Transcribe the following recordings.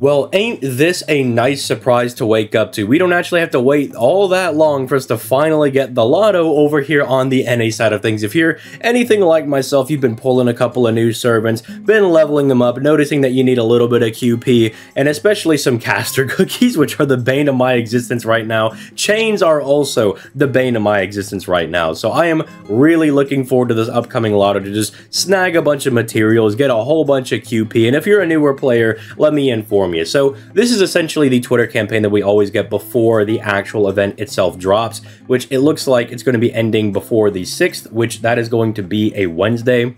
Well, ain't this a nice surprise to wake up to? We don't actually have to wait all that long for us to finally get the lotto over here on the NA side of things. If you're anything like myself, you've been pulling a couple of new servants, been leveling them up, noticing that you need a little bit of QP, and especially some caster cookies, which are the bane of my existence right now. Chains are also the bane of my existence right now. So I am really looking forward to this upcoming lotto to just snag a bunch of materials, get a whole bunch of QP, and if you're a newer player, let me inform you. So this is essentially the Twitter campaign that we always get before the actual event itself drops, which it looks like it's going to be ending before the 6th, which that is going to be a Wednesday.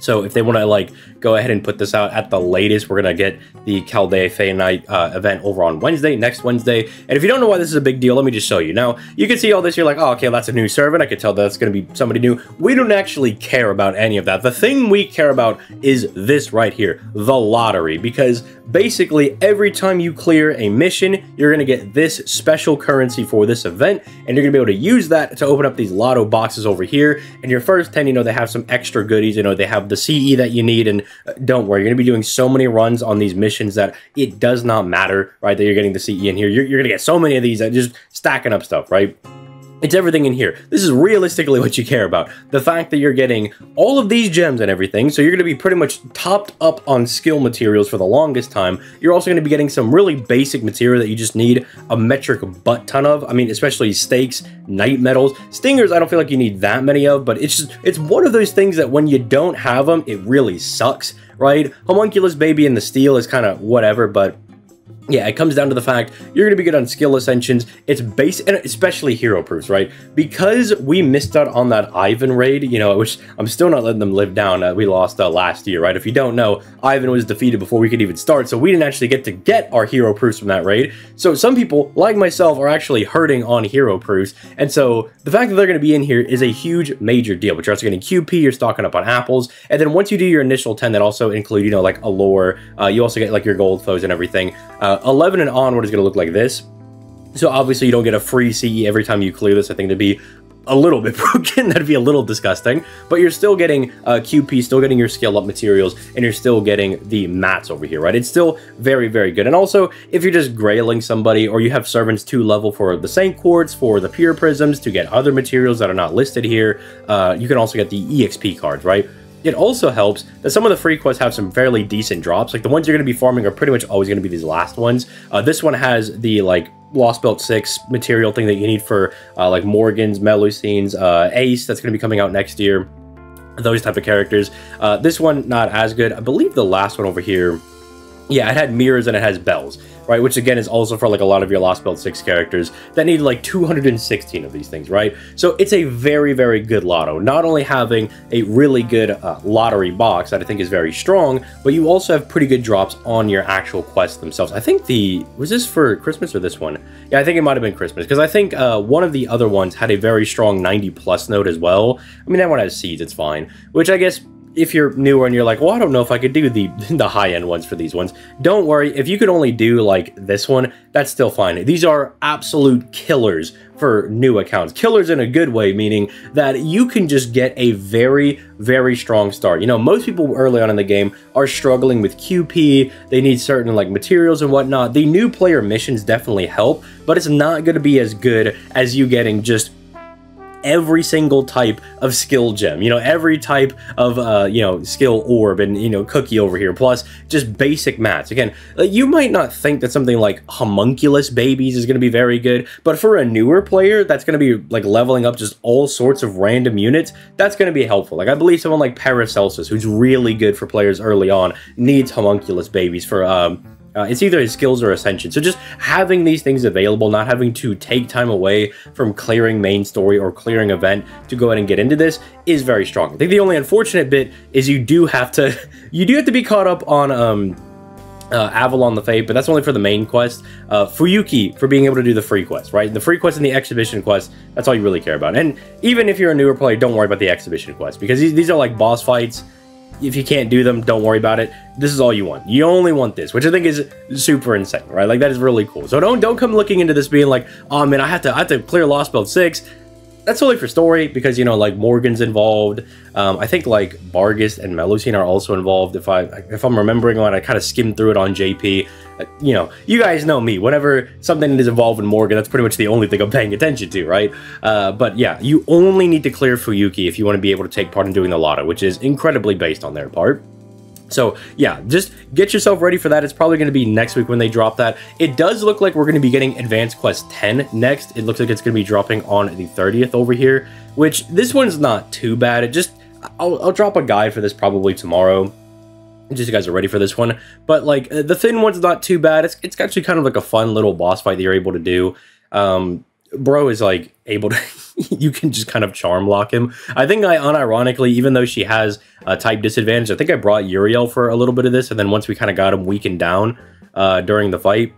So if they want to like go ahead and put this out at the latest, we're going to get the Chaldea Fae Night event over on Wednesday, next Wednesday. And if you don't know why this is a big deal, let me just show you. Now, you can see all this, you're like, oh, okay, that's a new servant. I could tell that's going to be somebody new. We don't actually care about any of that. The thing we care about is this right here, the lottery, because basically every time you clear a mission, you're going to get this special currency for this event, and you're going to be able to use that to open up these lotto boxes over here. And your first 10, you know, they have some extra goodies, you know, they have the CE that you need, and don't worry, you're gonna be doing so many runs on these missions that it does not matter, right, that you're getting the CE in here. You're gonna get so many of these that just stacking up stuff, right? It's everything in here. This is realistically what you care about. The fact that you're getting all of these gems and everything, so you're going to be pretty much topped up on skill materials for the longest time. You're also going to be getting some really basic material that you just need a metric butt ton of. I mean, especially stakes, night metals. Stingers, I don't feel like you need that many of, but it's just, it's one of those things that when you don't have them, it really sucks, right? Homunculus Baby and the Steel is kind of whatever, but yeah, it comes down to the fact you're going to be good on skill ascensions. It's base, and especially hero proofs, right? Because we missed out on that Ivan raid, you know, which I'm still not letting them live down. We lost last year, right? If you don't know, Ivan was defeated before we could even start, so we didn't actually get our hero proofs from that raid. So some people, like myself, are actually hurting on hero proofs, and so the fact that they're going to be in here is a huge, major deal. But you're also getting QP, you're stocking up on apples, and then once you do your initial 10, that also include, you know, like allure. You also get like your gold foes and everything. 11 and onward is going to look like this. So obviously you don't get a free CE every time you clear this. I think it'd be a little bit broken. That'd be a little disgusting, but you're still getting QP, still getting your scale up materials, and you're still getting the mats over here, right? It's still very, very good. And also, if you're just grailing somebody or you have servants 2 level for the Saint Quartz, for the Pure Prisms, to get other materials that are not listed here, you can also get the EXP cards, right? It also helps that some of the free quests have some fairly decent drops. Like the ones you're going to be farming are pretty much always going to be these last ones. This one has the like Lost Belt 6 material thing that you need for like Morgan's, Melusine's, Ace that's going to be coming out next year. Those type of characters. This one not as good. I believe the last one over here, yeah, it had mirrors and it has bells, right? Which again is also for like a lot of your Lost Belt 6 characters that need like 216 of these things, right? So it's a very, very good lotto. Not only having a really good lottery box that I think is very strong, but you also have pretty good drops on your actual quests themselves. I think was this for Christmas or this one? Yeah, I think it might've been Christmas, because I think one of the other ones had a very strong 90+ note as well. I mean, that one has seeds, it's fine, which I guess, if you're newer and you're like, well, I don't know if I could do the high-end ones for these ones, don't worry. If you could only do like this one, that's still fine. These are absolute killers for new accounts. Killers in a good way, meaning that you can just get a very, very strong start. You know, most people early on in the game are struggling with QP. They need certain like materials and whatnot. The new player missions definitely help, but it's not going to be as good as you getting just every single type of skill gem, you know, every type of, you know, skill orb and, you know, cookie over here, plus just basic mats. Again, you might not think that something like Homunculus Babies is going to be very good, but for a newer player that's going to be like leveling up just all sorts of random units, that's going to be helpful. Like I believe someone like Paracelsus, who's really good for players early on, needs Homunculus Babies for, it's either his skills or ascension. So just having these things available, not having to take time away from clearing main story or clearing event to go ahead and get into this is very strong. I think the only unfortunate bit is you do have to be caught up on Avalon the Fae, but that's only for the main quest. Fuyuki for being able to do the free quest, right? The free quest and the exhibition quest, that's all you really care about. And even if you're a newer player, don't worry about the exhibition quest, because these are like boss fights. If you can't do them, don't worry about it. This is all you want. You only want this, which I think is super insane, right? Like that is really cool. So don't come looking into this being like, oh man, I have to clear Lost Belt 6. that's only for story because, you know, like Morgan's involved. I think like Bargis and Melusine are also involved. If I'm remembering on, I kind of skimmed through it on JP. You know, you guys know me. Whenever something is involved in Morgan, that's pretty much the only thing I'm paying attention to, right? But yeah, you only need to clear Fuyuki if you want to be able to take part in doing the lotto, which is incredibly based on their part. So yeah, just get yourself ready for that. It's probably going to be next week when they drop that. It does look like we're going to be getting Advanced Quest 10 next. It looks like it's going to be dropping on the 30th over here, which this one's not too bad. It just, I'll drop a guide for this probably tomorrow, just you guys are ready for this one. But like the thin one's not too bad. It's actually kind of like a fun little boss fight that you're able to do. Bro is like able to you can just kind of charm lock him. I think I unironically, even though she has a type disadvantage, I think I brought Uriel for a little bit of this, and then once we kind of got him weakened down during the fight,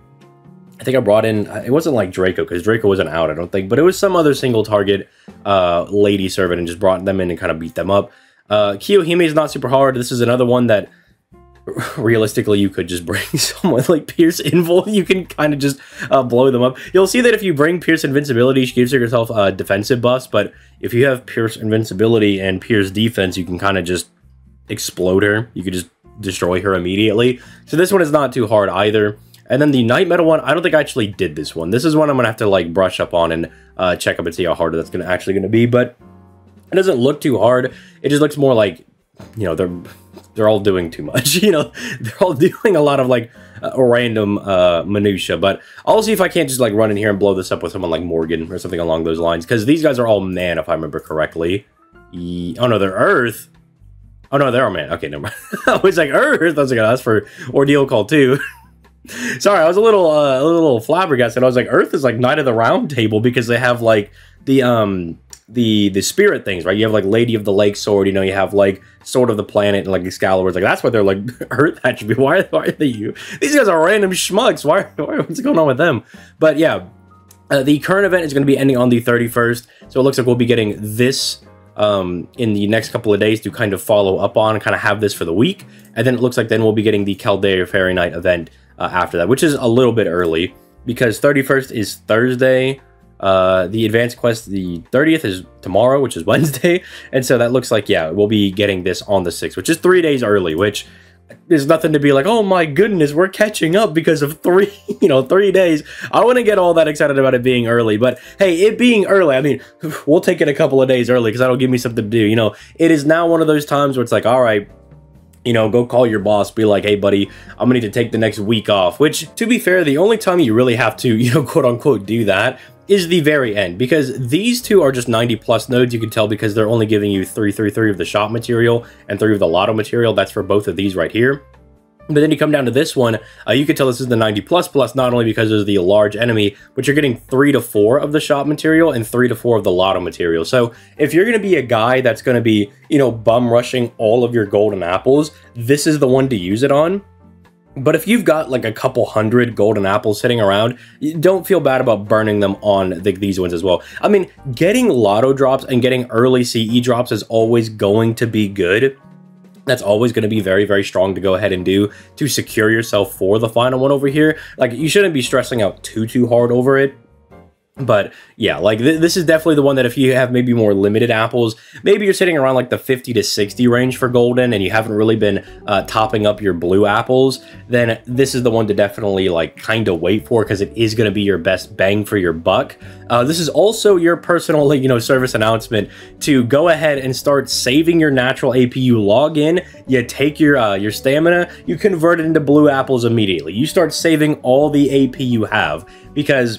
I think I brought in, it wasn't like Draco because Draco wasn't out, I don't think, but it was some other single target lady servant, and just brought them in and kind of beat them up. Kiyohime is not super hard. This is another one that realistically you could just bring someone like Pierce Invul. You can kind of just blow them up. You'll see that if you bring Pierce Invincibility, she gives herself defensive buffs, but if you have Pierce Invincibility and Pierce Defense, you can kind of just explode her. You could just destroy her immediately. So this one is not too hard either. And then the Knight Metal one, I don't think I actually did this one. This is one I'm gonna have to like brush up on and check up and see how hard that's gonna actually gonna be, but it doesn't look too hard. It just looks more like, you know, they're all doing too much, you know, they're all doing a lot of like random minutia. But I'll see if I can't just like run in here and blow this up with someone like Morgan or something along those lines, because these guys are all man, if I remember correctly. Oh no, they're earth. Oh no, they're all man. Okay, never mind. I was like earth. I was like, oh, that's for Ordeal Call 2. Sorry, I was a little flabbergasted. I was like, earth is like Knight of the Round Table, because they have like the spirit things, right? You have like Lady of the Lake sword, you know, you have like Sword of the Planet and like Excalibur's. Like that's why they're like hurt. That should be why are they, you, these guys are random schmucks, why what's going on with them? But yeah, the current event is going to be ending on the 31st, so it looks like we'll be getting this in the next couple of days to kind of follow up on and kind of have this for the week, and then it looks like then we'll be getting the Chaldea Fae Night event after that, which is a little bit early because 31st is Thursday. The Advanced Quest, the 30th is tomorrow, which is Wednesday, and so that looks like, yeah, we'll be getting this on the 6th, which is 3 days early, which is nothing to be like, oh my goodness, we're catching up because of three, you know, 3 days. I wouldn't get all that excited about it being early, but hey, it being early, I mean, we'll take it a couple of days early because that'll give me something to do, you know. It is now one of those times where it's like, all right, you know, go call your boss, be like, hey buddy, I'm gonna need to take the next week off, which, to be fair, the only time you really have to, you know, quote unquote do that is the very end, because these two are just 90 plus nodes. You can tell because they're only giving you 3 of the shop material and 3 of the lotto material. That's for both of these right here. But then you come down to this one, you can tell this is the 90 plus plus, not only because there's the large enemy, but you're getting 3 to 4 of the shop material and 3 to 4 of the lotto material. So if you're going to be a guy that's going to be, you know, bum rushing all of your golden apples, this is the one to use it on. But if you've got like a couple hundred golden apples sitting around, don't feel bad about burning them on these ones as well. I mean, getting lotto drops and getting early CE drops is always going to be good. That's always going to be very, very strong to go ahead and do to secure yourself for the final one over here. Like, you shouldn't be stressing out too hard over it. But yeah, like this is definitely the one that if you have maybe more limited apples, maybe you're sitting around like the 50 to 60 range for golden and you haven't really been topping up your blue apples, then this is the one to definitely like kind of wait for, because it is going to be your best bang for your buck. This is also your personal, you know, service announcement to go ahead and start saving your natural AP. You log in, you take your stamina, you convert it into blue apples immediately. You start saving all the AP you have, because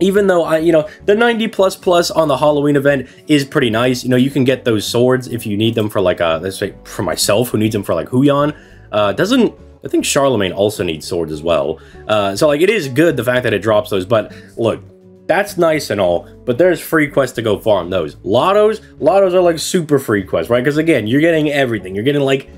even though, you know, the 90 plus plus on the Halloween event is pretty nice. You know, you can get those swords if you need them for like, let's say for myself, who needs them for like Huyan. Doesn't, I think Charlemagne also needs swords as well. So like it is good, the fact that it drops those, but look, that's nice and all, but there's free quests to go farm those. Lottos are like super free quests, right? Because again, you're getting everything. You're getting like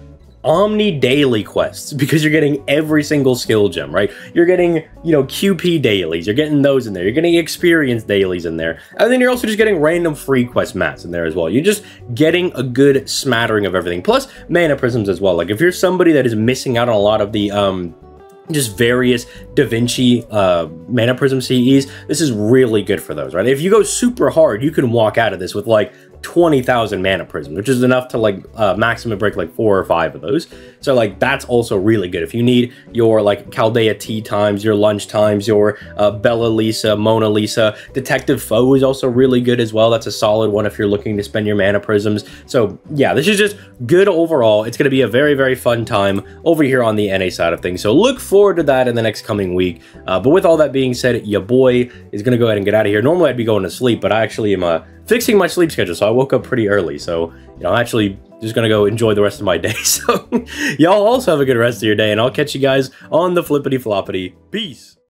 Omni daily quests because you're getting every single skill gem, right? You're getting, you know, QP dailies, you're getting those in there, you're getting experience dailies in there, and then you're also just getting random free quest mats in there as well. You're just getting a good smattering of everything, plus mana prisms as well. Like if you're somebody that is missing out on a lot of the just various Da Vinci mana prism CEs. This is really good for those, right? If you go super hard, you can walk out of this with like 20,000 mana prism, which is enough to like maximum break like 4 or 5 of those. So like that's also really good. If you need your like Chaldea Tea Times, your Lunch Times, your Bella Lisa, Mona Lisa, Detective Foe is also really good as well. That's a solid one if you're looking to spend your mana prisms. So yeah, this is just good overall. It's going to be a very, very fun time over here on the NA side of things. So look forward to that in the next coming week. But with all that being said, your boy is going to go ahead and get out of here. Normally I'd be going to sleep, but I actually am fixing my sleep schedule, so I woke up pretty early. So, you know, I'm actually just gonna go enjoy the rest of my day. So, y'all also have a good rest of your day, and I'll catch you guys on the flippity floppity. Peace.